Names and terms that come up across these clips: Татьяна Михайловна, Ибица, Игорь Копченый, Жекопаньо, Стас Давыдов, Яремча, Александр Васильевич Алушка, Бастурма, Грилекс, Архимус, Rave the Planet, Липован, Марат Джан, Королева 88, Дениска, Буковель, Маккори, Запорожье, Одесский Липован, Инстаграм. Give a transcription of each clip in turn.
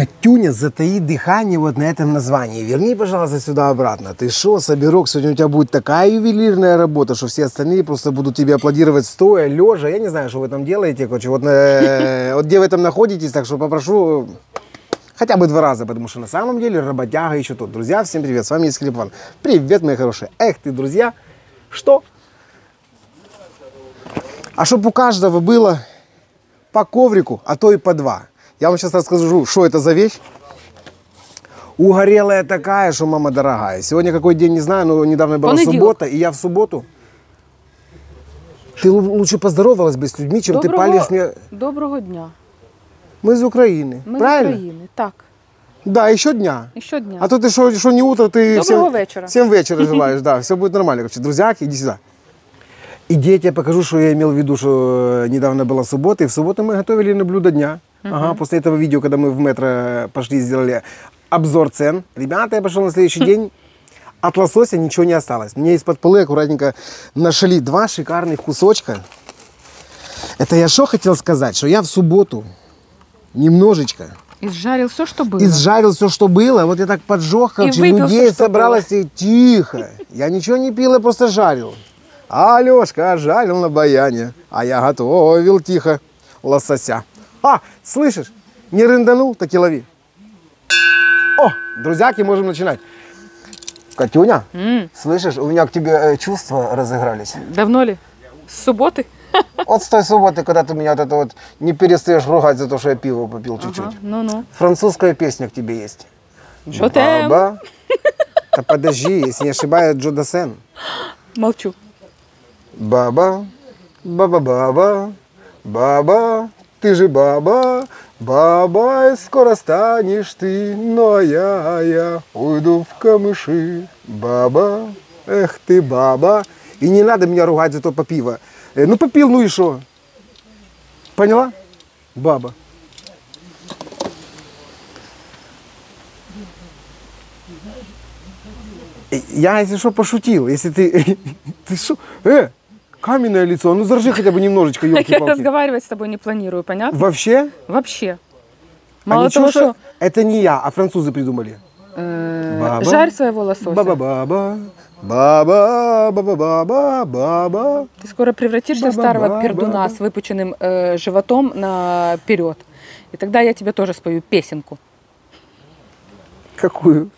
Катюня, затаи дыхание вот на этом названии. Верни, пожалуйста, сюда обратно. Ты шо, Собирок, сегодня у тебя будет такая ювелирная работа, что все остальные просто будут тебе аплодировать стоя, лежа. Я не знаю, что вы там делаете, короче. Вот где вы там находитесь, так что попрошу хотя бы 2 раза, потому что на самом деле работяга еще тот. Друзья, всем привет, с вами Одесский Липован. Привет, мои хорошие. Эх ты, друзья, что? А чтоб у каждого было по коврику, а то и по 2. Я вам сейчас расскажу, что это за вещь. Угорелая такая, что мама дорогая. Сегодня какой день, не знаю, но недавно была суббота, и я в субботу... Ты лучше поздоровалась бы с людьми, чем ты палишь мне... Доброго дня. Мы из Украины, правильно? Мы из Украины, так. Да, еще дня. Еще дня. А то ты что не утро, ты... Доброго вечера. Всем вечера желаешь, да, все будет нормально. Короче, друзьяки, иди сюда. Иди, я тебе покажу, что я имел в виду, что недавно была суббота, и в субботу мы готовили на блюдо дня. Ага, после этого видео, когда мы в метро пошли и сделали обзор цен. Ребята, я пошел на следующий день, от лосося ничего не осталось. Мне из-под полы аккуратненько нашли 2 шикарных кусочка. Это я что хотел сказать, что я в субботу немножечко... Изжарил все, что было. Изжарил все, что было. Вот я так поджег, короче, людей собралось и тихо. Я ничего не пил, я просто жарил. Алешка жарил на баяне, а я готовил тихо лосося. А, слышишь, не рынданул, так и лови. О, друзьяки, можем начинать. Катюня, слышишь, у меня к тебе чувства разыгрались. Давно ли? С субботы? Вот с той субботы, когда ты меня вот это вот не перестаешь ругать за то, что я пиво попил чуть-чуть. Ага, ну-ну. Французская песня к тебе есть. Джотем. Да подожди, если не ошибаюсь, Джодасен. Молчу. Баба, баба-баба, баба. Ты же баба, баба, скоро станешь ты, но я уйду в камыши. Баба, эх ты, баба. И не надо меня ругать за то по пиво. Ну попил, ну и шо? Поняла? Баба. Я, если что, пошутил. Если ты... Ты шо? Каменное лицо, ну заржи хотя бы немножечко, ёлки-палки. Я разговаривать с тобой не планирую, понятно? Вообще? Вообще. Мало а того, ничего, что... Это не я, а французы придумали. Жарь своего лосося. Баба-баба, баба-баба, баба. Ты скоро превратишься в старого пердуна с выпученным животом наперед. И тогда я тебе тоже спою песенку. Какую?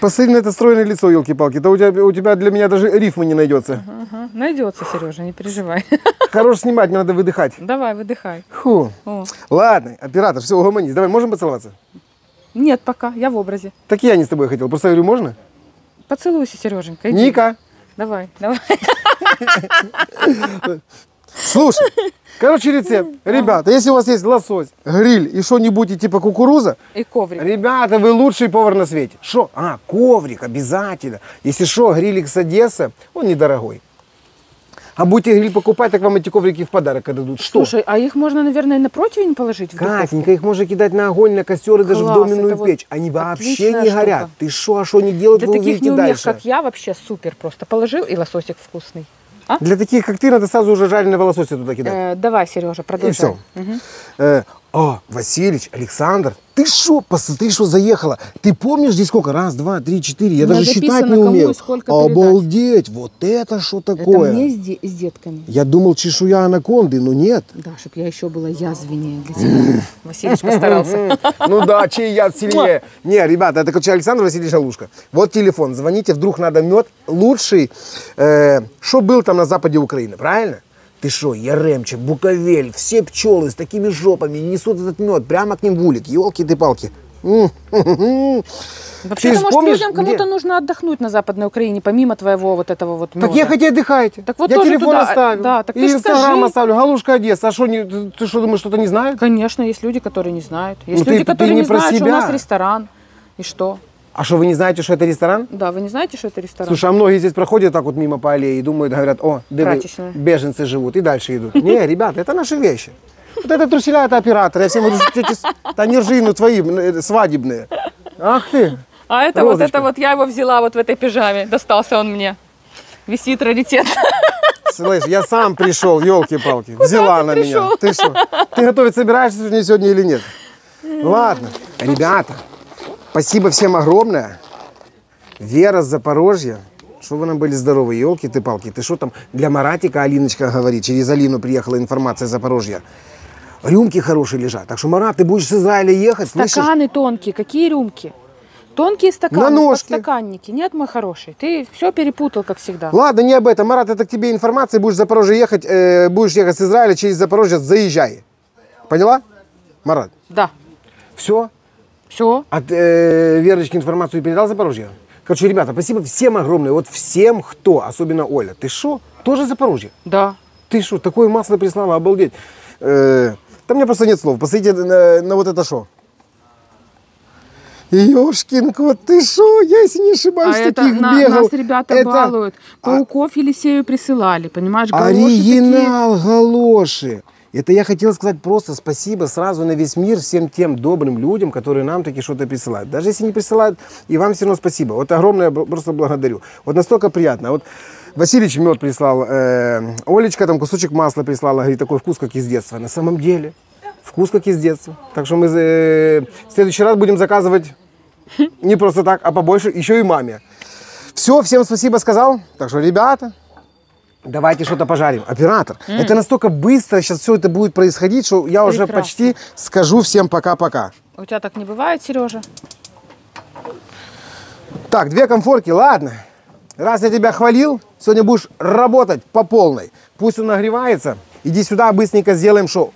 Посмотри на это стройное лицо, елки-палки. Да у тебя для меня даже рифмы не найдется. Ага, найдется, Сережа, не переживай. Хорош снимать, мне надо выдыхать. Давай, выдыхай. Фу. Ладно, оператор, все, угомонись. Давай, можем поцеловаться? Нет, пока, я в образе. Так я не с тобой хотел, просто говорю, можно? Поцелуйся, Сереженька. Иди. Ника. Давай, давай. Слушай, короче, рецепт. Ребята, если у вас есть лосось, гриль и что-нибудь, и типа кукуруза. И коврик. Ребята, вы лучший повар на свете. Шо? А, коврик, обязательно. Если шо, Грилекс Одесса, он недорогой. А будете гриль покупать, так вам эти коврики в подарок отдадут. Что? Слушай, а их можно, наверное, на противень положить в духовку? Катенька, их можно кидать на огонь, на костер и даже в доменную печь. Они вообще не горят. Ты шо, а шо не делать, вы увидите дальше. Для таких неумех, как я, вообще супер. Просто положил, и лососик вкусный. А? Для таких, как ты, надо сразу уже жареного лосося туда кидать. Давай, Сережа, продолжай. И все. Угу. Васильевич, Александр, ты шо, посмотри, что заехала. Ты помнишь здесь сколько? 1, 2, 3, 4. Я даже считать не умею. Обалдеть, вот это что такое? Это мне с детками. Я думал, чешуя анаконды, но нет. Да, чтоб я еще была язвеннее для тебя. Васильевич постарался. Ну да, чей яд сильнее. Не, ребята, это, короче, Александр Васильевич Алушка. Вот телефон, звоните, вдруг надо мед. Лучший, что был там на западе Украины, правильно? Ты шо, Яремча, Буковель, все пчелы с такими жопами несут этот мед прямо к ним в улик. Елки-ты-палки. Вообще-то, может, людям кому-то нужно отдохнуть на Западной Украине, помимо твоего вот этого вот меда. Так я хоть и отдыхайте. Так вот я тоже телефон оставлю. Да, так и Инстаграм оставлю. Галушка Одесса. А шо, ты что думаешь, что-то не знают? Конечно, есть люди, которые не знают. Есть люди, которые не знают, что у нас ресторан. И что? А что, вы не знаете, что это ресторан? Да, вы не знаете, что это ресторан. Слушай, а многие здесь проходят так вот мимо по аллее и думают, говорят, о, беженцы живут, и дальше идут. Не, ребята, это наши вещи. Вот это труселя, это оператор. Я всем говорю, что эти танержины твои свадебные. Ах ты. А это вот я его взяла вот в этой пижаме, достался он мне. Висит раритет. Слышь, я сам пришел, елки-палки, взяла на меня. Ты что, ты готовить собираешься сегодня или нет? Ладно, ребята, спасибо всем огромное. Вера с Запорожья. Что вы нам были здоровы, елки-ты-палки. Ты что там для Маратика, Алиночка говорит, через Алину приехала информация из Запорожья. Рюмки хорошие лежат. Так что, Марат, ты будешь с Израиля ехать, слышишь? Стаканы тонкие. Какие рюмки? Тонкие стаканы, на подстаканники. Нет, мой хороший, ты все перепутал, как всегда. Ладно, не об этом. Марат, это к тебе информация. Будешь в Запорожье ехать, будешь ехать с Израиля через Запорожье, заезжай. Поняла, Марат? Да. Все? Все. От Верочки информацию передал Запорожье? Короче, ребята, спасибо всем огромное. Вот всем, кто, особенно Оля. Ты шо? Тоже Запорожье? Да. Ты шо? Такое масло прислала, обалдеть. Там у меня просто нет слов. Посмотрите на вот это шо. Ёшкинка, вот ты шо? Я, если не ошибаюсь, таких бегал. Нас ребята балуют. Пауков Елисею присылали, понимаешь? Галоши оригинал такие. Галоши. Это я хотел сказать просто спасибо сразу на весь мир всем тем добрым людям, которые нам таки что-то присылают. Даже если не присылают, и вам все равно спасибо. Вот огромное просто благодарю. Вот настолько приятно. Вот Васильевич мед прислал, Олечка там кусочек масла прислала, говорит, такой вкус, как из детства. На самом деле, вкус, как из детства. Так что мы в следующий раз будем заказывать не просто так, а побольше, еще и маме. Все, всем спасибо сказал. Так что, ребята... Давайте что-то пожарим. Оператор, это настолько быстро сейчас все это будет происходить, что я прекрасно. Уже почти скажу всем пока-пока. У тебя так не бывает, Сережа? Так, 2 конфорки, ладно. Раз я тебя хвалил, сегодня будешь работать по полной. Пусть он нагревается. Иди сюда, быстренько сделаем шоу.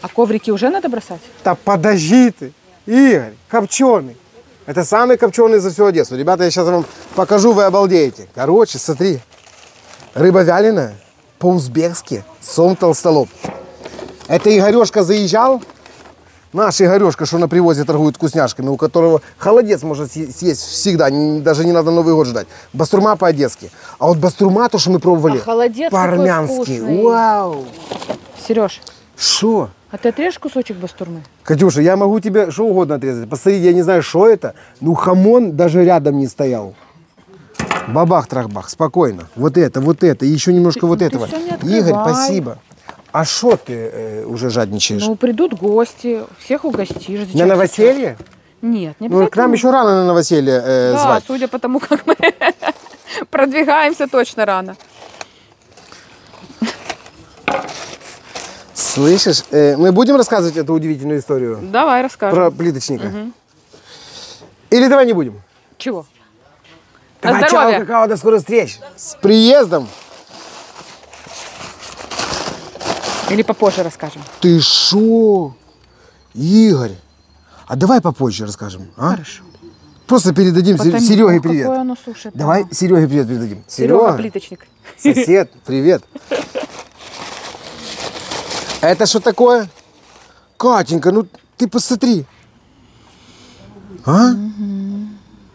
А коврики уже надо бросать? Да подожди ты, Игорь, копченый. Это самый копченый за всю Одессу. Ребята, я сейчас вам покажу, вы обалдеете. Короче, смотри. Рыба вяленая, по-узбекски, сом толстолоб. Это Игорешка заезжал, наш Игорешка, что на привозе торгует вкусняшками, у которого холодец можно съесть всегда, даже не надо Новый год ждать. Бастурма по-одесски. А вот бастурма, то, что мы пробовали, а по-армянски. Вау! Сереж, шо? А ты отрежешь кусочек бастурмы? Катюша, я могу тебе что угодно отрезать. Посмотри, я не знаю, что это, но хамон даже рядом не стоял. Бабах-трахбах, спокойно. Вот это, и еще немножко ты, вот этого. Игорь, спасибо. А что ты уже жадничаешь? Ну, придут гости, всех угостишь. На новоселье? Нет, не обязательно. Ну, к нам еще рано на новоселье да, звать. Судя по тому, как мы продвигаемся, точно рано. Слышишь, мы будем рассказывать эту удивительную историю? Давай, расскажем. Про плиточника. Угу. Или давай не будем? Чего? Давай, чао, какао, до скорых встреч. С приездом. Или попозже расскажем. Ты шо? Игорь, а давай попозже расскажем, а? Хорошо. Просто передадим Сереге привет. Какое оно, слушай, давай Сереге привет передадим. Серега, плиточник. Сосед, привет. Это что такое? Катенька, ну ты посмотри. А?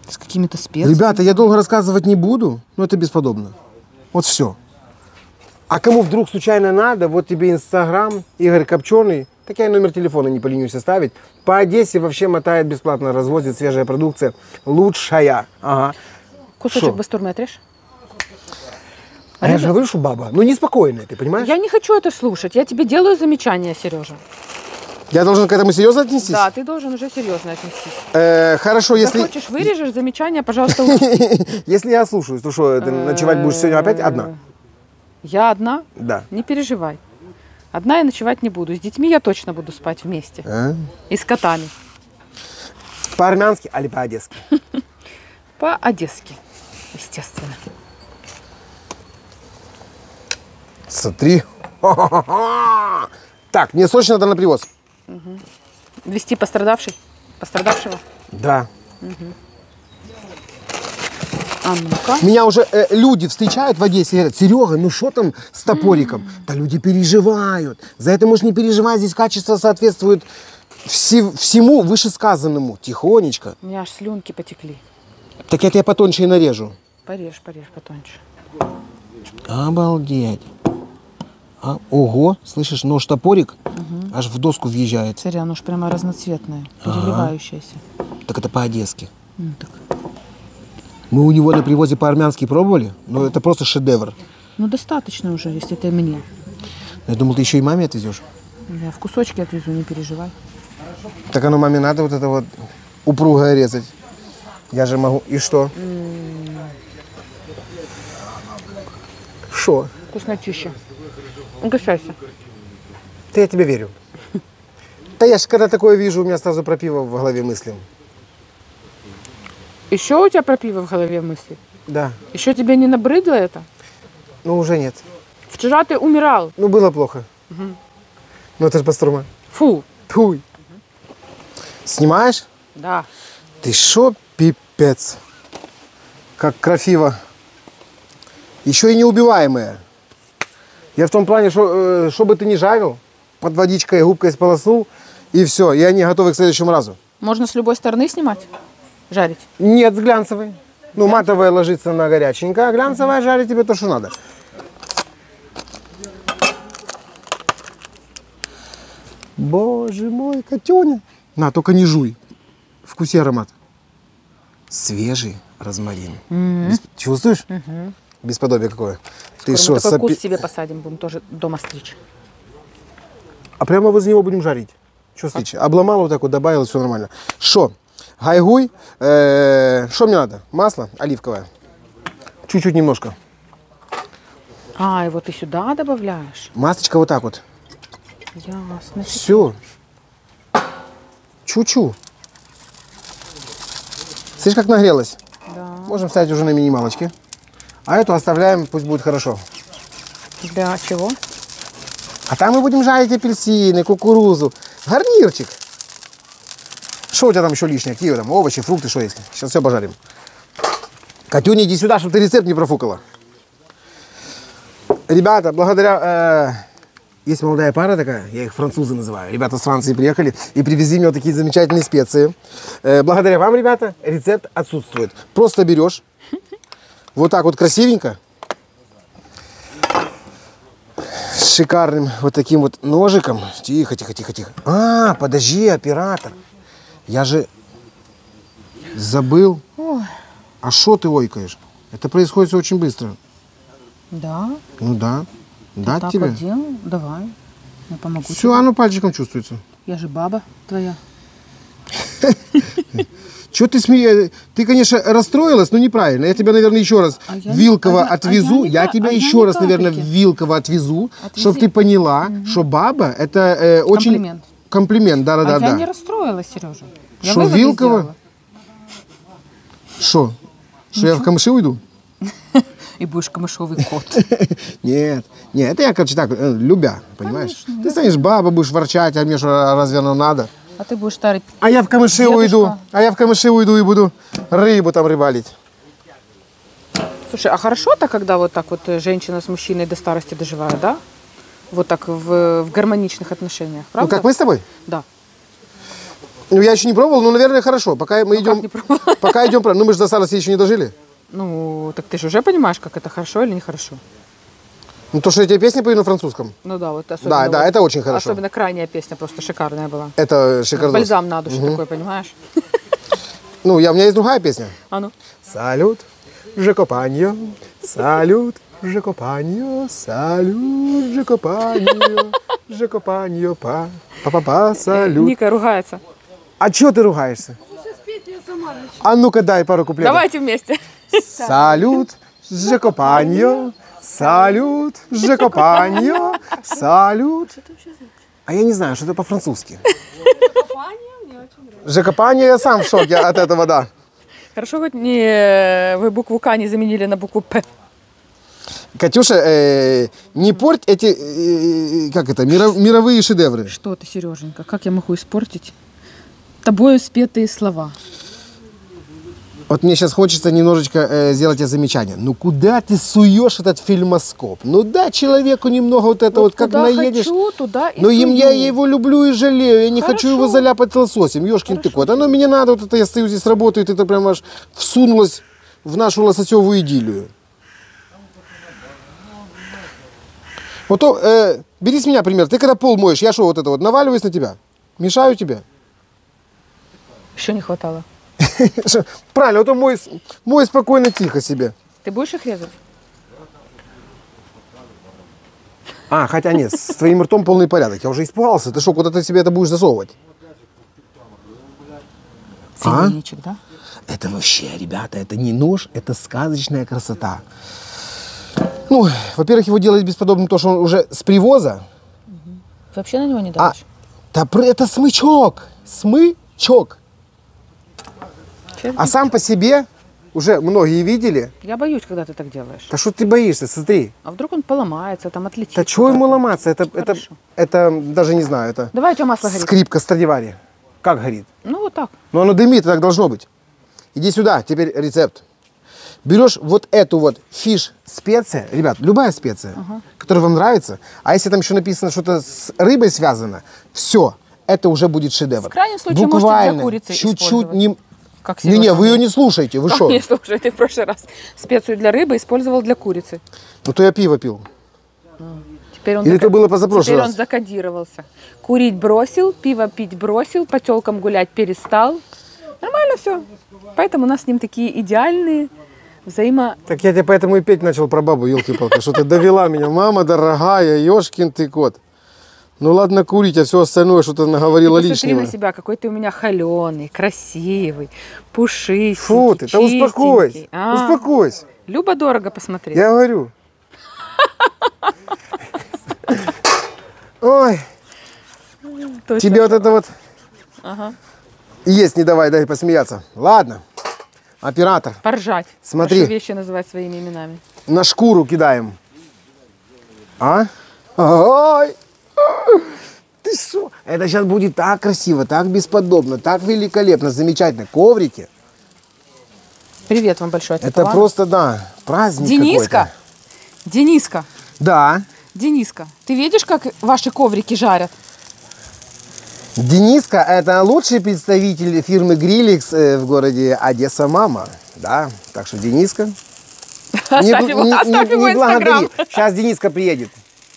С какими-то специями. Ребята, я долго рассказывать не буду, но это бесподобно. Вот все. А кому вдруг случайно надо, вот тебе Инстаграм, Игорь Копченый. Так я и номер телефона не поленюсь оставить. По Одессе вообще мотает бесплатно, развозит свежая продукция. Лучшая. Ага. Кусочек бастурмы отрежь? А я же говорю, что баба. Ну, неспокойная, ты понимаешь? Я не хочу это слушать. Я тебе делаю замечание, Сережа. Я должен к этому серьезно отнестись? Да, ты должен уже серьезно отнестись. Хорошо, если... Ты хочешь, вырежешь замечание, пожалуйста. Если я слушаюсь, то что, ты ночевать будешь сегодня опять одна? Я одна? Да. Не переживай. Одна я ночевать не буду. С детьми я точно буду спать вместе. И с котами. По-армянски или по-одесски? По-одесски, естественно. Смотри. Так, мне срочно надо на привоз. Угу. Вести пострадавшего? Да. Угу. А ну-ка. Меня уже люди встречают в Одессе и говорят, Серега, ну что там с топориком? Да люди переживают. За это можешь не переживать, здесь качество соответствует всему вышесказанному. Тихонечко. У меня аж слюнки потекли. Так это я потоньше и нарежу. Порежь потоньше. Обалдеть. А, ого, слышишь, нож-топорик аж в доску въезжает. Смотри, оно же прямо разноцветное, переливающееся. Так это по-одесски. Мы у него на привозе по-армянски пробовали, но это просто шедевр. Ну, достаточно уже, если ты мне. Я думал, ты еще и маме отвезешь. Я в кусочки отвезу, не переживай. Так оно маме надо вот это вот упругое резать. Я же могу. И что? Что? Вкуснотища. Угощайся. Да я тебе верю. Да я же когда такое вижу, у меня сразу про пиво в голове мысли. Еще у тебя про пиво в голове мысли? Да. Еще тебе не набрыдло это? Ну, уже нет. Вчера ты умирал. Ну, было плохо. Угу. Ну, это же Бастурма. Фу. Фуй. Угу. Снимаешь? Да. Ты шо, пипец. Как красиво. Еще и неубиваемые. Я в том плане, что чтобы ты не жарил, под водичкой, губкой сполоснул, и все, и они готовы к следующему разу. Можно с любой стороны снимать? Жарить? Нет, с глянцевой. Ну, матовая ложится на горяченькое, а глянцевая жарит тебе то, что надо. Боже мой, котёня. На, только не жуй. Вкуси аромат. Свежий розмарин. Чувствуешь? Бесподобие какое. Ты что, такой куст себе посадим, будем тоже дома стричь. А прямо возле него будем жарить. Что стричь? Обломал вот так вот, добавил, все нормально. Шо? Гайгуй. Что мне надо? Масло оливковое. Чуть-чуть немножко. А, его ты сюда добавляешь? Масочка вот так вот. Ясно. Все. Чу-чу. Слышишь, как нагрелось? Да. Можем ставить уже на минималочке. А эту оставляем, пусть будет хорошо. Для чего? А там мы будем жарить апельсины, кукурузу. Гарнирчик. Что у тебя там еще лишнее? Какие там овощи, фрукты, что есть? Сейчас все пожарим. Катюня, иди сюда, чтобы ты рецепт не профукала. Ребята, благодаря... Есть молодая пара такая, я их французы называю. Ребята с Франции приехали и привезли мне вот такие замечательные специи. Благодаря вам, ребята, рецепт отсутствует. Просто берешь вот так вот красивенько, с шикарным вот таким вот ножиком. Тихо, тихо, тихо, тихо. А, подожди, оператор. Я же забыл. Ой. А что ты ойкаешь? Это происходит очень быстро. Да? Ну да. Дать так тебе? Отдел? Давай. Я помогу. Все, тебе. Оно пальчиком чувствуется. Я же баба твоя. Чего ты смеешься? Ты, конечно, расстроилась, но неправильно. Я тебя, наверное, еще раз вилково отвезу. Я тебя еще раз, наверное, вилково отвезу, чтобы ты поняла, что баба – это очень... Комплимент, да-да-да. Я не расстроилась, Сережа. Что, вилково? Что? Что я в камыши уйду? И будешь камышовый кот. Нет, нет, это я, короче, так, любя, понимаешь? Ты станешь баба, будешь ворчать, а мне что, разве оно надо? А ты будешь старый. А я в камыши уйду, и буду рыбу там рыбалить. Слушай, а хорошо-то, когда вот так вот женщина с мужчиной до старости доживает, да? Вот так в гармоничных отношениях, правда? Ну, как мы с тобой? Да. Ну, я еще не пробовал, но, наверное, хорошо. Пока мы идем... Пока идем... Ну, мы же до старости еще не дожили. Ну, так ты же уже понимаешь, как это хорошо или нехорошо. Ну, то, что я тебе песни пою на французском. Ну, да, вот особенно... Да, да, вот, это очень хорошо. Особенно крайняя песня просто шикарная была. Это шикарно. Бальзам на душу такой, понимаешь? Ну, у меня есть другая песня. А ну? Салют, Жекопаньо, салют. Жекопаньо, салют, Жекопаньо, Жекопаньо, па-па-па, салют. Ника ругается. А чё ты ругаешься? А ну-ка дай пару куплетов. Давайте вместе. Салют, Жекопаньо, салют, Жекопаньо, салют. А я не знаю, что это по-французски. Жекопаньо мне очень нравится. Жекопаньо, я сам в шоке от этого, да. Хорошо, хоть вы букву К не заменили на букву П. Катюша, не порть эти, как это, мировые шедевры. Что ты, Сереженька, как я могу испортить тобою спетые слова? Вот мне сейчас хочется немножечко сделать тебе замечание. Ну куда ты суешь этот фильмоскоп? Ну да, человеку немного вот это вот, как наедешь. Хочу, туда и я его люблю и жалею, я не хочу его заляпать лососем, ёшкин ты кот. Оно мне надо, вот это я стою здесь, работаю, и ты прям аж всунулась в нашу лососевую идиллию. Вот то, бери с меня пример. Ты когда пол моешь, я что, вот это вот, наваливаюсь на тебя? Мешаю тебе? Еще не хватало. Правильно, вот он мой спокойно, тихо себе. Ты будешь их резать? А, хотя нет, с твоим ртом полный порядок. Я уже испугался. Ты что, куда ты себе это будешь засовывать? Цивильничек, да? Это вообще, ребята, это не нож, это сказочная красота. Ну, во-первых, его делать бесподобным то, что он уже с привоза. Угу. Вообще на него не давишь? Да, это смычок, смычок. А сам по себе уже многие видели. Я боюсь, когда ты так делаешь. Да что ты боишься, смотри. А вдруг он поломается, там отлетит. Да чего ему ломаться, это даже не знаю, это. Давай, у тебя масло горит. Скрипка Страдивари. Как горит? Ну вот так. Но оно дымит, так должно быть. Иди сюда, теперь рецепт. Берешь вот эту вот фиш-специя, ребят, любая специя, которая вам нравится, а если там еще написано что-то с рыбой связано, все, это уже будет шедевр. В крайнем случае, буквально, можете для курицы чуть-чуть не... Как не, вы ее не слушаете, вы что? Не слушай, ты в прошлый раз специю для рыбы использовал для курицы. Ну то я пиво пил. Теперь он Или это было позапрошлый раз? Он закодировался. Курить бросил, пиво пить бросил, по телкам гулять перестал. Нормально все. Поэтому у нас с ним такие идеальные взаимо... Так я тебе поэтому и петь начал про бабу, елки-палки, что ты довела меня. Мама дорогая, ешкин ты кот. Ну ладно курить, а все остальное, что ты наговорила лишнего. Посмотри на себя, какой ты у меня холеный, красивый, пушистый, фу ты, да успокойся, успокойся. Любо-дорого посмотри. Я говорю. Ой, тебе вот это вот есть не давай, дай посмеяться. Ладно, оператор. Поржать. Смотри. Вещи называть своими именами. На шкуру кидаем. А? Ой. Ты что? Это сейчас будет так красиво, так бесподобно, так великолепно, замечательно. Коврики. Привет вам большой. Это просто, да, праздник. Дениска. Дениска. Да. Дениска, ты видишь, как ваши коврики жарят? Дениска – это лучший представитель фирмы Грилекс в городе Одесса Мама. Да, так что Дениска. Оставь его инстаграм. Сейчас Дениска приедет.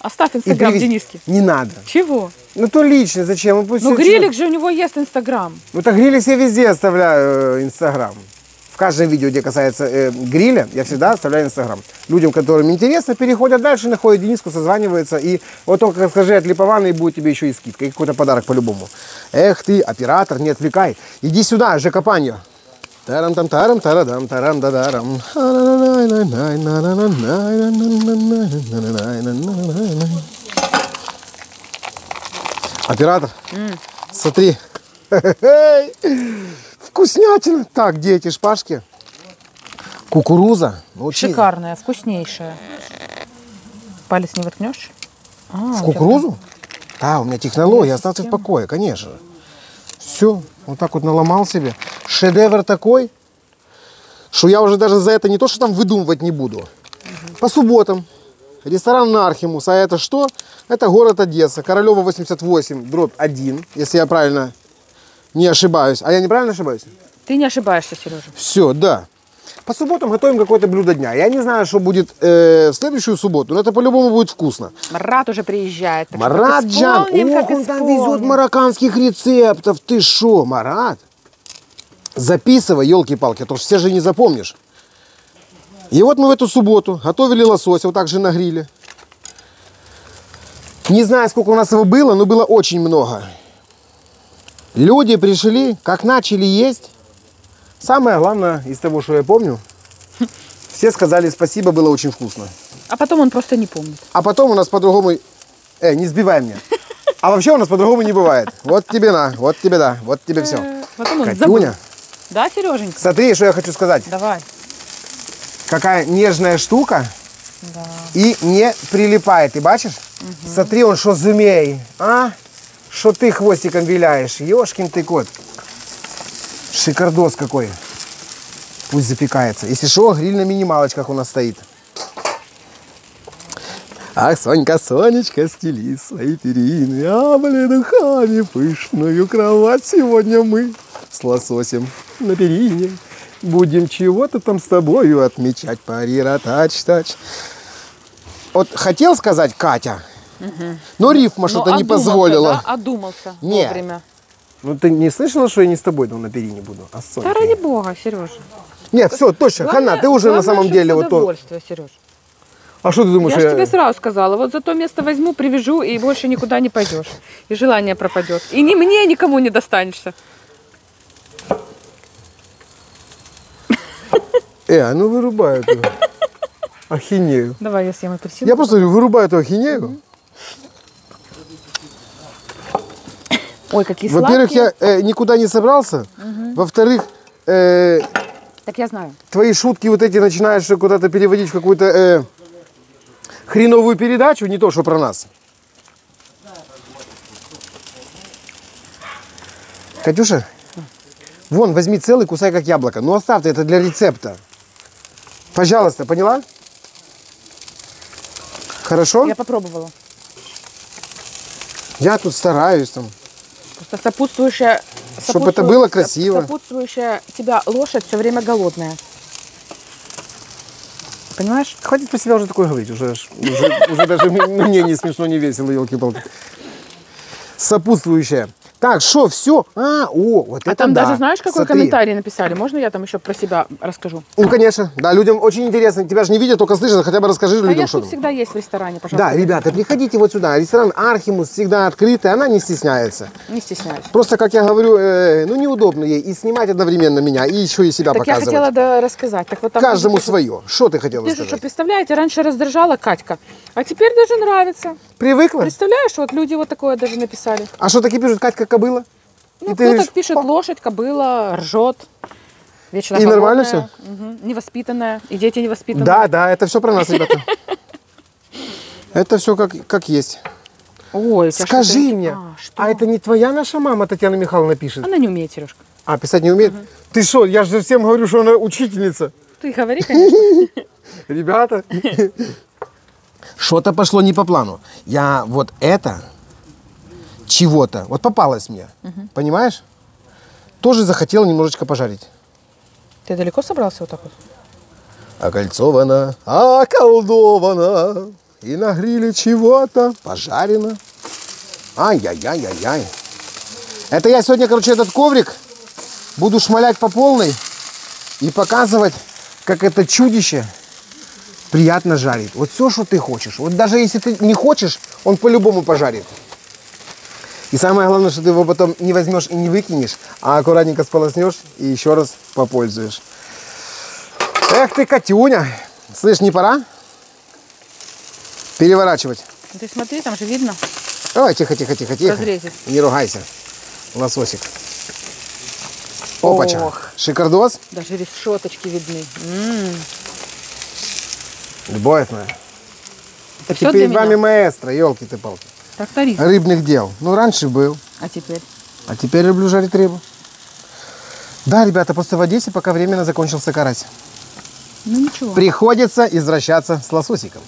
Оставь инстаграм Дениски. Не надо. Чего? Ну то лично, зачем? Ну Грилекс же у него есть инстаграм. Ну так Грилекс я везде оставляю инстаграм. В каждом видео, где касается гриля, я всегда оставляю инстаграм. Людям, которым интересно, переходят дальше, находят Дениску, созваниваются. И вот только расскажи от Липована, и будет тебе еще и скидка. И какой-то подарок по-любому. Эх ты, оператор, не отвлекай. Иди сюда, Жека Паньо. Тарам-там-тарам-тарадам-тарам-да-дарам. Оператор, смотри. Вкуснятина. Так, где эти шпажки? Кукуруза. Шикарная, вкуснейшая. Палец не воткнешь? В кукурузу? Да, у меня технология, оставьте в покое, конечно. Все, вот так вот наломал себе. Шедевр такой, что я уже даже за это не то, что там выдумывать не буду. По субботам. Ресторан Архимус. А это что? Это город Одесса. Королева 88, дробь 1. Если я правильно не ошибаюсь. А я неправильно ошибаюсь? Ты не ошибаешься, Сережа. Все, да. По субботам готовим какое-то блюдо дня. Я не знаю, что будет в следующую субботу, но это по-любому будет вкусно. Марат уже приезжает. Марат Джан, ох, он там везет марокканских рецептов. Ты шо, Марат? Записывай, елки-палки, а то все же не запомнишь. И вот мы в эту субботу готовили лосось, вот так же на гриле. Не знаю, сколько у нас его было, но было очень много. Люди пришли, как начали есть. Самое главное из того, что я помню, все сказали спасибо, было очень вкусно. А потом он просто не помнит. А потом у нас по-другому... не сбивай меня. А вообще у нас по-другому не бывает. Вот тебе на, вот тебе да, вот тебе все. Потом он Катюня. Да, Сереженька? Смотри, что я хочу сказать. Давай. Какая нежная штука. Да. И не прилипает, ты бачишь? Угу. Смотри, он что зумей, а? Что ты хвостиком виляешь, ешкин ты кот. Шикардос какой. Пусть запекается. Если что, гриль на минималочках у нас стоит. Ах, Сонька, Сонечка, стели свои перины. А, блин, духами пышную кровать сегодня мы с лососем на перине. Будем чего-то там с тобою отмечать. Парира, тач-тач. Вот хотел сказать Катя, но рифма что-то не позволила. Да? Одумался вовремя. Ну ты не слышала, что я не с тобой там на перине буду, а с Сонькой? Да ради бога, Сережа. Нет, все, точно, главное, хана, ты уже главное, на самом деле... вот удовольствие, Сережа. А что ты думаешь? Я же тебе сразу сказала, вот за то место возьму, привяжу и больше никуда не пойдешь. И желание пропадет. И ни мне, никому не достанешься. Ну вырубай эту ахинею. Давай я съем апельсин. Я просто вырубаю эту ахинею. Ой, какие сладкие. Во-первых, я никуда не собрался. Во-вторых, так я знаю. Твои шутки вот эти начинаешь куда-то переводить в какую-то хреновую передачу, не то, что про нас. Катюша, вон, возьми целый, кусай как яблоко. Ну оставь ты, это для рецепта. Пожалуйста, поняла? Хорошо? Я попробовала. Я тут стараюсь там. Просто сопутствующая... Чтобы это было красиво. Сопутствующая тебя лошадь все время голодная. Понимаешь? Хватит по себе уже такое говорить. Уже даже мне не смешно, не весело, елки-палки. Сопутствующая. Так, что, все? Вот это там даже знаешь, какой комментарий написали? Можно я там еще про себя расскажу? Ну, конечно. Да, людям очень интересно. Тебя же не видят, только слышат. Хотя бы расскажи людям, что всегда есть в ресторане, пожалуйста. Да, ребята, приходите вот сюда. Ресторан Архимус всегда открытый. Она не стесняется. Не стесняется. Просто, как я говорю, ну, неудобно ей и снимать одновременно меня, и еще и себя показывать. Так я хотела рассказать. Каждому свое. Что ты хотела сказать? Что, представляете, раньше раздражала Катька, а теперь даже нравится. Привыкла? Представляешь, вот люди вот такое даже написали. А что такие пишут? Катька кобыла? Ну, кто-то пишет лошадь, кобыла, ржет. Вечно и нормально все? Угу. Невоспитанная. И дети невоспитанные. Да, да, это все про нас, ребята. Это все как есть. Ой, скажи мне, а это не твоя наша мама Татьяна Михайловна пишет? Она не умеет, Сережка. А, писать не умеет? Ты что, я же всем говорю, что она учительница. Ты говори, конечно. Ребята, что-то пошло не по плану. Я вот это... чего-то. Вот попалось мне. Понимаешь? Тоже захотел немножечко пожарить. Ты далеко собрался вот так вот? Окольцовано, околдовано, и на гриле чего-то пожарено. Ай-яй-яй-яй-яй. Это я сегодня, короче, этот коврик буду шмалять по полной и показывать, как это чудище приятно жарит. Вот все, что ты хочешь. Вот даже если ты не хочешь, он по-любому пожарит. И самое главное, что ты его потом не возьмешь и не выкинешь, а аккуратненько сполоснешь и еще раз попользуешь. Эх ты, Катюня! Слышь, не пора переворачивать? Ты смотри, там же видно. Давай, тихо-тихо-тихо-тихо. Не ругайся. Лососик. Опача. Ох. Шикардос. Даже решеточки видны. Любовь моя. А теперь вами маэстро, елки-ты-палки. Тракторист. Рыбных дел. Ну, раньше был. А теперь? А теперь люблю жарить рыбу. Да, ребята, просто в Одессе пока временно закончился карась. Ну, ничего. Приходится извращаться с лососиком.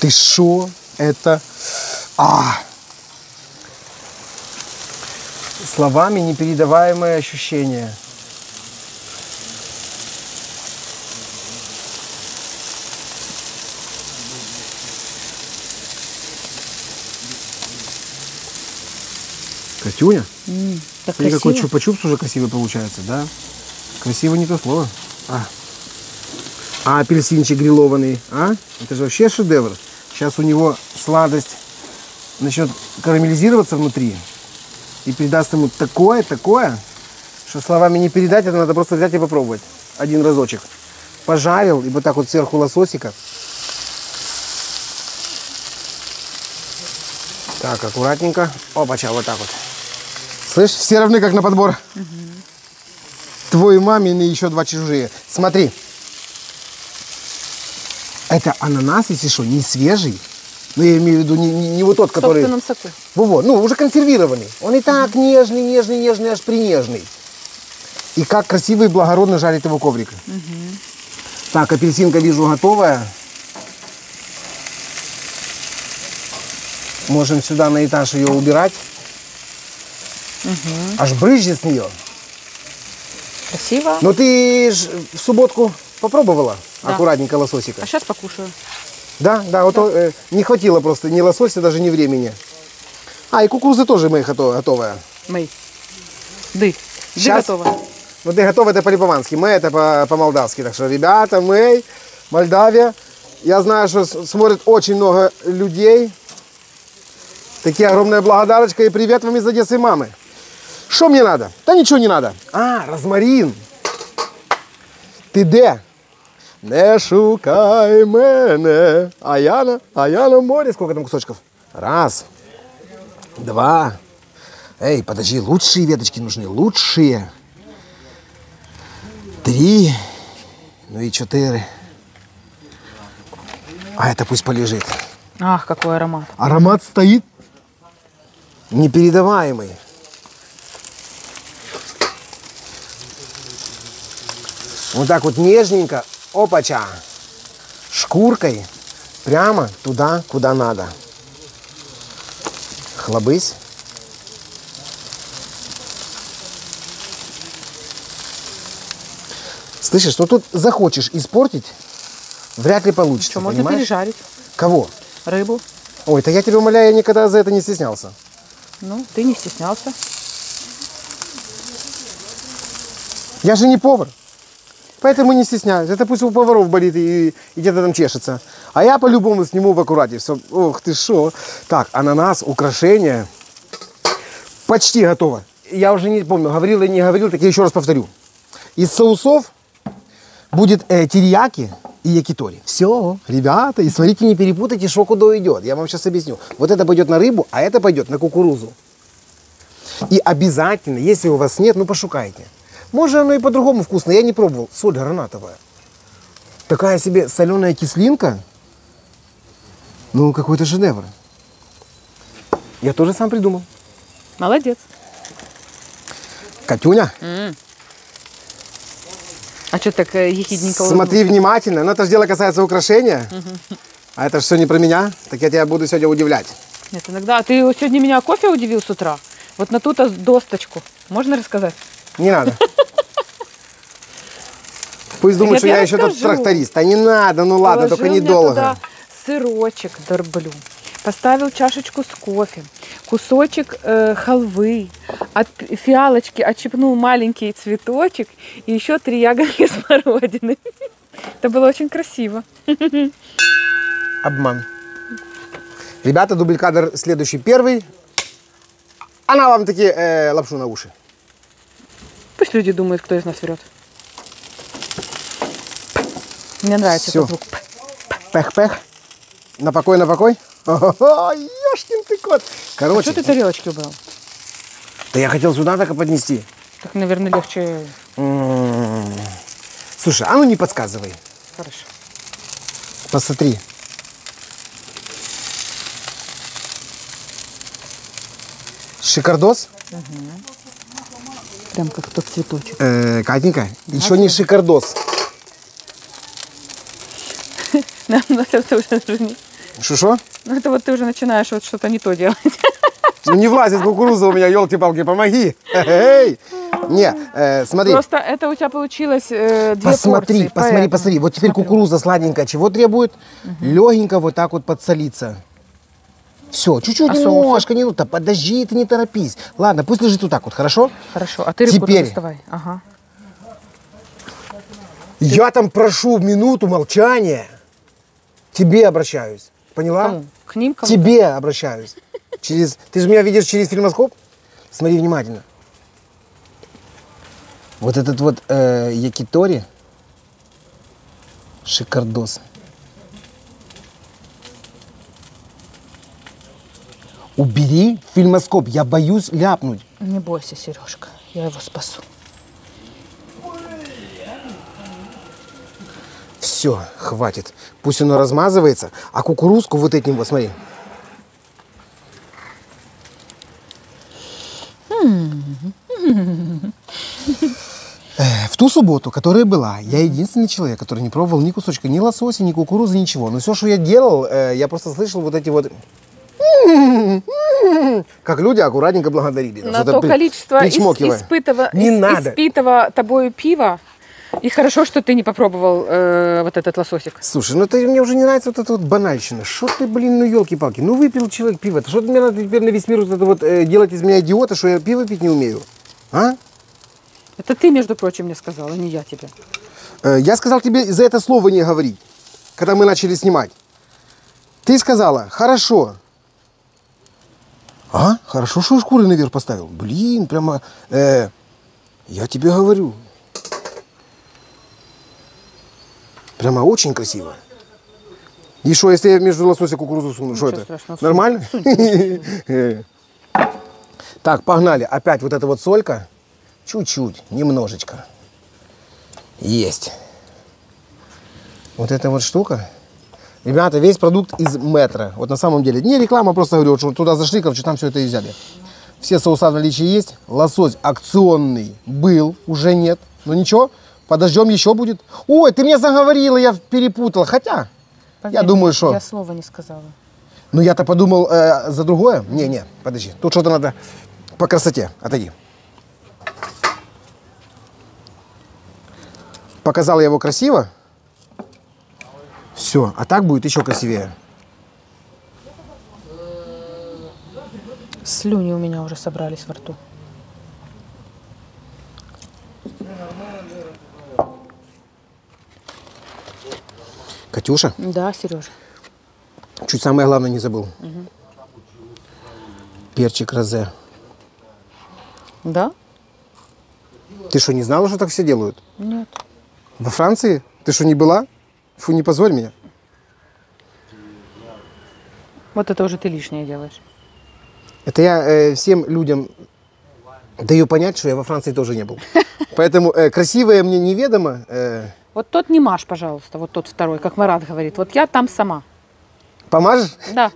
Ты шо? Это... Словами непередаваемое ощущение. Катюня? Смотри, какой чупа-чупс уже красивый получается, да? Красиво не то слово. А апельсинчик грилованный, это же вообще шедевр. Сейчас у него сладость начнет карамелизироваться внутри. И передаст ему такое, что словами не передать, это надо просто взять и попробовать. Один разочек. Пожарил, и вот так вот сверху лососика. Так, аккуратненько. Опача, вот так вот. Слышь, все равны как на подбор. Твой мамин и еще два чужие. Смотри. Это ананас, если что, не свежий. Ну, я имею в виду не вот тот, который... В собственном соку. Во-во, ну, уже консервированный. Он и так нежный, аж принежный. И как красиво и благородно жарит его коврик. Так, апельсинка, вижу, готовая. Можем сюда на этаж ее убирать. Аж брызжет с нее. Красиво. Но ты ж в субботку попробовала аккуратненько лососика? А сейчас покушаю. Да, вот не хватило просто ни лосося, даже ни времени. И кукуруза тоже мои готовая. Мои. Ды готова. Ну, ды готова, это по-липовански, мы это по-молдавски. Так что, ребята, Мэй, Молдавия. Я знаю, что смотрит очень много людей. Такие огромные благодарочка и привет вам из Одессы, мамы. Что мне надо? Да ничего не надо. А, розмарин. Ты де? Не шукай мене. А я на море. Сколько там кусочков? Раз. Два. Эй, подожди, лучшие веточки нужны. Лучшие. Три. Ну и четыре. А это пусть полежит. Ах, какой аромат. Аромат стоит непередаваемый. Вот так вот нежненько, опача, шкуркой прямо туда, куда надо. Хлобысь. Слышишь, ну тут захочешь испортить, вряд ли получится. Что, можно пережарить. Кого? Рыбу. Ой, это я тебя умоляю, я никогда за это не стеснялся. Ну, ты не стеснялся. Я же не повар. Поэтому не стесняюсь. Это пусть у поваров болит и где-то там чешется. А я по-любому сниму в аккурате. Все. Ох ты шо. Так, ананас, украшение. Почти готово. Я уже не помню, говорил или не говорил, так я еще раз повторю. Из соусов будет терияки и якитори. Все, ребята, и смотрите, не перепутайте, что куда идет. Я вам сейчас объясню. Вот это пойдет на рыбу, а это пойдет на кукурузу. И обязательно, если у вас нет, ну пошукайте. Может, оно и по-другому вкусно. Я не пробовал. Соль гранатовая. Такая себе соленая кислинка. Ну, какой-то шедевр. Я тоже сам придумал. Молодец. Катюня. А что так ехидненько? Смотри внимательно. Но это же дело касается украшения. А это же все не про меня. Так я тебя буду сегодня удивлять. Нет, иногда. А ты сегодня меня кофе удивил с утра? Вот на ту-то досточку. Можно рассказать? Не надо. Пусть думают, что я еще тот тракторист. А не надо, ну ладно, только недолго. Сырочек дорблю. Поставил чашечку с кофе. Кусочек халвы. От фиалочки отщипнул маленький цветочек. И еще 3 ягодки смородины. Это было очень красиво. Обман. Ребята, дубль кадр следующий, первый. Она вам таки лапшу на уши. Пусть люди думают, кто из нас врет. Мне нравится этот звук. Пэх-пэх. На покой, на покой. О-о-о, ёшкин ты кот. Короче. А что ты тарелочки убрал? Да я хотел сюда так и поднести. Так, наверное, легче. Слушай, а ну не подсказывай. Хорошо. Посмотри. Шикардос? Угу. Прям как тот цветочек. Катенька, еще не шикардос. Шо-шо? Ну это вот ты уже начинаешь вот что-то не то делать. Ну не влазит кукуруза у меня, елки-палки, помоги. Не, смотри. Просто это у тебя получилось 2 порции. Посмотри. Вот теперь кукуруза сладенькая чего требует? Легенько вот так вот подсолиться. Все, чуть-чуть, немножко, минута. Подожди, ты не торопись. Ладно, пусть лежит вот так вот, хорошо? Хорошо, а ты рыбку доставай. Ага. Я там прошу минуту молчания. Тебе обращаюсь. Поняла? Кому? К ним кому-то? Тебе обращаюсь. Через... Ты же меня видишь через фильмоскоп? Смотри внимательно. Вот этот вот якитори. Шикардос. Убери фильмоскоп, я боюсь ляпнуть. Не бойся, Сережка, я его спасу. Все, хватит. Пусть оно размазывается, а кукурузку вот этим вот, смотри. В ту субботу, которая была, я единственный человек, который не пробовал ни кусочка, ни лосося, ни кукурузы, ничего. Но все, что я делал, я просто слышал вот эти вот... Как люди аккуратненько благодарили. На то количество испитого тобою пива. И хорошо, что ты не попробовал вот этот лососик. Слушай, ну ты, мне уже не нравится вот эта вот банальщина. Что ты, блин, ну елки-палки. Ну выпил человек пиво. Что ты мне надо теперь на весь мир вот это вот, делать из меня идиота, что я пиво пить не умею? А? Это ты, между прочим, мне сказал, а не я тебе. Я сказал тебе за это слово не говорить, когда мы начали снимать. Ты сказала, хорошо. А? Хорошо, что шкуры наверх поставил. Блин, прямо... я тебе говорю. Прямо очень красиво. И что, если я между лосося кукурузу суну? Что это? Страшного. Нормально? Так, погнали. Опять вот эта вот солька. Чуть-чуть, немножечко. Есть. Вот эта вот штука. Ребята, весь продукт из метра. Вот на самом деле. Не реклама, просто говорю, что туда зашли, короче, там все это и взяли. Все соуса в наличии есть. Лосось акционный был, уже нет. Но ничего, подождем, еще будет. Ой, ты мне заговорила, я перепутала. Хотя, поверь, я думаю, что... Я слова не сказала. Ну, я-то подумал за другое. Не, подожди. Тут что-то надо по красоте. Отойди. Показал я его красиво. Все, а так будет еще красивее. Слюни у меня уже собрались во рту. Катюша? Да, Сережа. Чуть самое главное не забыл. Угу. Перчик розе. Да? Ты что, не знала, что так все делают? Нет. Во Франции? Ты что, не была? Фу, не позорь меня. Вот это уже ты лишнее делаешь. Это я всем людям даю понять, что я во Франции тоже не был. Поэтому красивое мне неведомо. Вот тот не мажь, пожалуйста, вот тот второй, как Марат говорит. Вот я там сама. Помажешь? Да.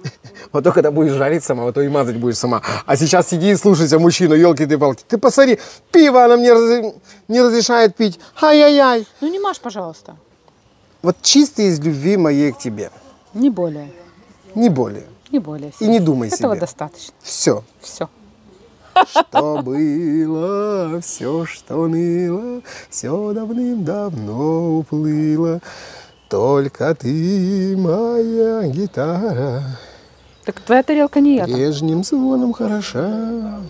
Вот только когда будешь жарить сама, то и мазать будешь сама. А сейчас сиди и слушайся мужчину, елки-ты-палки. Ты посмотри, пиво она мне не разрешает пить. Ай-яй-яй. Ну не мажь, пожалуйста. Вот чисто из любви моей к тебе. Не более. Не более. Не более. И не думай себе. Этого достаточно. Все. Все. Что было, все, что ныло, все давным-давно уплыло. Только ты, моя гитара. Так твоя тарелка не я. Прежним звоном хороша.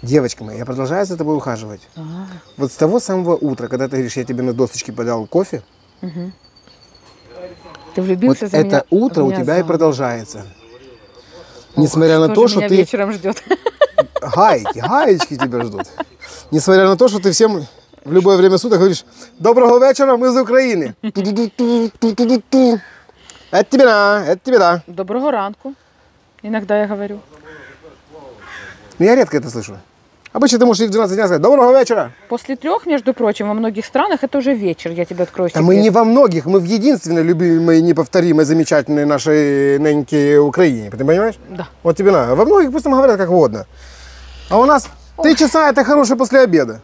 Девочка моя, я продолжаю за тобой ухаживать. Ага. Вот с того самого утра, когда ты говоришь, я тебе на досточке подал кофе. Угу. Ты влюбился вот за это меня, утро меня у тебя зам. И продолжается. Ох, несмотря на то, что ты... вечером ждет. Гаечки тебя ждут. Несмотря на то, что ты всем в любое время суток говоришь: доброго вечера, мы из Украины. Это тебе да. Доброго ранку. Иногда я говорю. Но я редко это слышу. Обычно ты можешь и в 12 дня сказать: доброго вечера. После 3, между прочим, во многих странах это уже вечер, я тебе открою секрет. А мы не во многих, мы в единственной любимой, неповторимой, замечательной нашей ныненькой Украине. Ты понимаешь? Да. Вот тебе на. Во многих пусть там говорят как угодно. А у нас 3 часа это хорошее после обеда.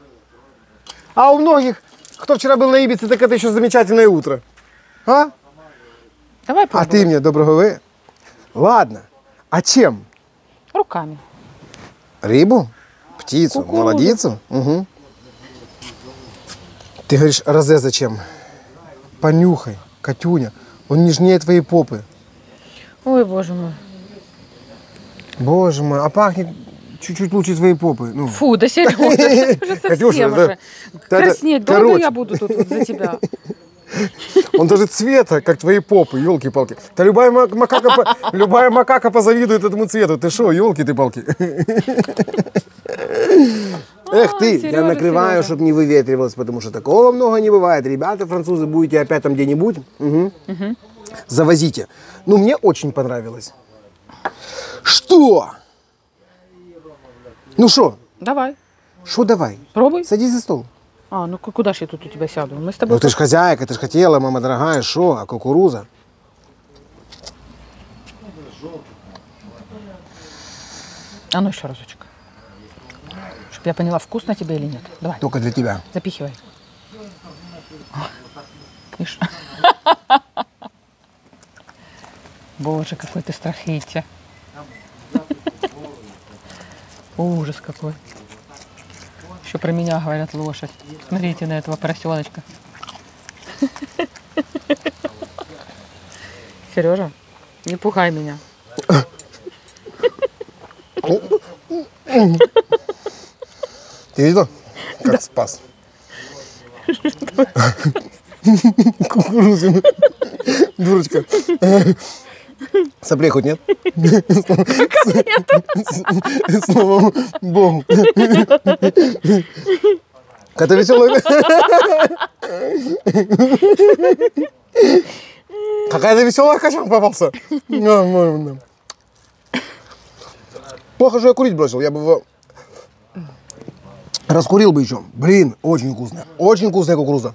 А у многих, кто вчера был на Ибице, так это еще замечательное утро. А? Давай попробуем. А ты мне доброго вечера. Ладно. А чем? Руками. Рыбу? Птицу, кукурузу. Молодицу. Угу. Ты говоришь, розе зачем? Понюхай, Катюня, он нежнее твоей попы. Ой, боже мой. Боже мой, а пахнет чуть-чуть лучше твоей попы. Ну. Фу, да серьезно, Катюша, уже. Краснеть долго я буду тут вот за тебя. Он даже цвета, как твои попы, елки-палки. Да любая макака позавидует этому цвету. Ты шо, елки-ты-палки? Эх ты, Сережа, я накрываю, чтобы не выветривалось, потому что такого много не бывает. Ребята, французы, будете опять там где-нибудь, завозите. Ну, мне очень понравилось. Что? Ну что? Давай. Что давай? Пробуй. Садись за стол. А, ну куда же я тут у тебя сяду? Мы с тобой... Ну ты ж хозяйка, ты ж хотела, мама дорогая, шо, а кукуруза? А ну еще разочек. Чтоб я поняла, вкусно тебе или нет. Давай. Только для тебя. Запихивай. Боже, какой ты страхитя. Ужас какой. Еще про меня говорят лошадь. Смотрите на этого поросеночка. Сережа, не пугай меня. Ты видел? Как да. Спас. Кукурузина. Дурочка. Соплей хоть нет? Пока нет. Слава Богу. Это веселая... Какая-то веселая кошак попался. Плохо, что я курить бросил. Я бы его... Раскурил бы еще. Блин, очень вкусная. Очень вкусная кукуруза.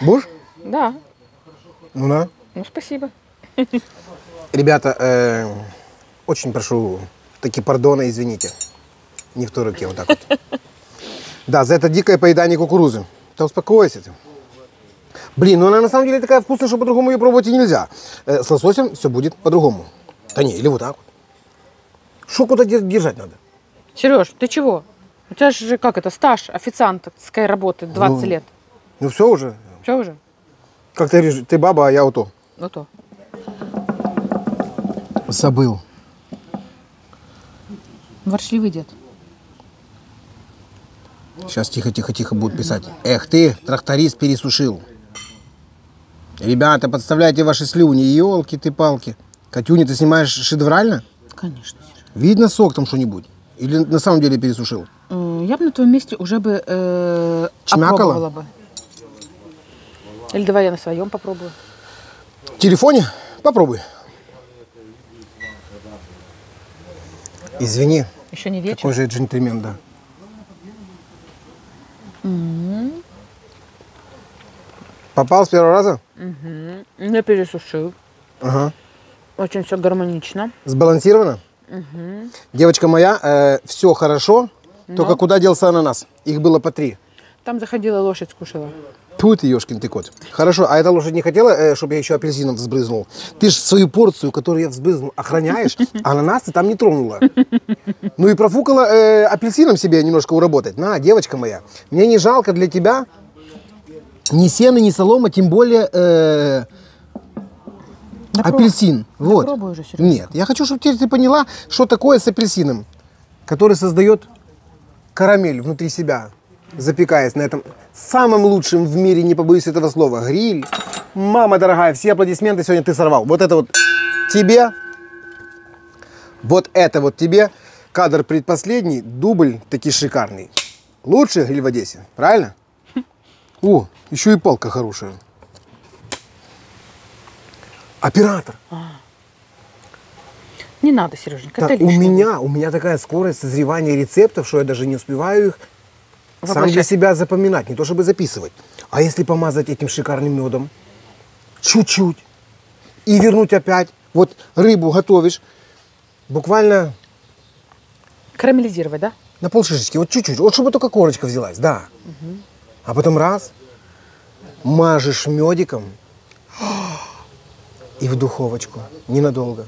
Будешь? Да. Ну да. Ну спасибо. Ребята, очень прошу, таки пардона, извините. Не в той руке, вот так вот. Да, за это дикое поедание кукурузы. Да успокойся ты. Блин, ну она на самом деле такая вкусная, что по-другому ее пробовать и нельзя. С лососем все будет по-другому. Да не, или вот так вот. Что куда держать надо? Сереж, ты чего? У тебя же как это, стаж официантской работы 20 лет. Ну все уже. Все уже? Как ты говоришь, ты баба, а я вот то. Вот то. Забыл. Ворчливый дед. Сейчас тихо-тихо-тихо будут писать. Эх ты, тракторист пересушил. Ребята, подставляйте ваши слюни. Елки ты палки. Катюня, ты снимаешь шедеврально? Конечно. Видно сок там что-нибудь? Или на самом деле пересушил? Я бы на твоем месте уже бы опробовала бы. Или давай я на своем попробую. В телефоне? Попробуй. Извини. Еще не вечер. Какой же джентльмен, да. Попал с первого раза? Не пересушил. Ага. Очень все гармонично. Сбалансировано? Девочка моя, все хорошо, но... только куда делся ананас? Их было по 3. Там заходила лошадь, скушала. Тьфу ты, ешкин ты кот. Хорошо, а эта лошадь не хотела, чтобы я еще апельсином взбрызнул? Ты же свою порцию, которую я взбрызнул, охраняешь, а ананас ты там не тронула. Ну и профукала апельсином себе немножко уработать. На, девочка моя, мне не жалко для тебя ни сена, ни солома, тем более апельсин. Вот. Попробуй уже, Сережа. Нет, я хочу, чтобы ты поняла, что такое с апельсином, который создает карамель внутри себя. Запекаясь на этом самом лучшем в мире, не побоюсь этого слова, гриль. Мама дорогая, все аплодисменты сегодня ты сорвал. Вот это вот тебе. Вот это вот тебе. Кадр предпоследний, дубль таки шикарный. Лучше гриль в Одессе, правильно? О, еще и палка хорошая. Оператор. Не надо, Сереженька, это лишнее. У меня такая скорость созревания рецептов, что я даже не успеваю их сам для себя запоминать, не то чтобы записывать. А если помазать этим шикарным медом чуть-чуть и вернуть опять, вот рыбу готовишь, буквально... Карамелизировать, да? На полшишечки, вот чуть-чуть, вот чтобы только корочка взялась, да. Угу. А потом раз, мажешь медиком и в духовочку, ненадолго.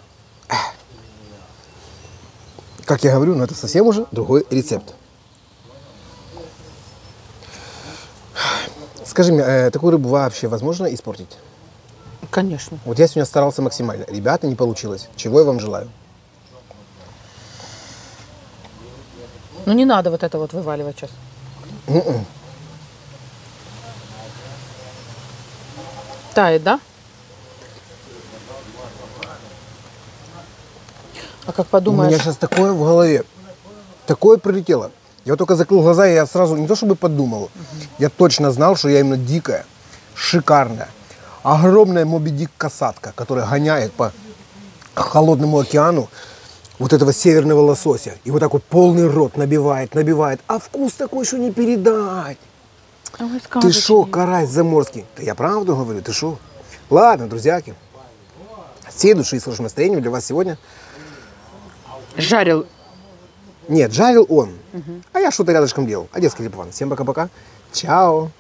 Как я говорю, но это совсем уже другой рецепт. Скажи мне, такую рыбу вообще возможно испортить? Конечно. Вот я сегодня старался максимально. Ребята, не получилось. Чего я вам желаю? Ну не надо вот это вот вываливать сейчас. Тает, да? А как подумаешь? У меня сейчас такое в голове. Такое прилетело. Я только закрыл глаза, и я сразу, не то чтобы подумал, я точно знал, что я именно дикая, шикарная, огромная моби-дик-касатка, которая гоняет по холодному океану вот этого северного лосося. И вот так вот полный рот набивает, а вкус такой, что не передать. А ты шо, карась заморский? Да я правду говорю, ты шо? Ладно, друзьяки, от всей души и с хорошим настроением для вас сегодня. Жарил. Нет, жарил он. А я что-то рядышком делал. Одесский Липован. Всем пока-пока. Чао.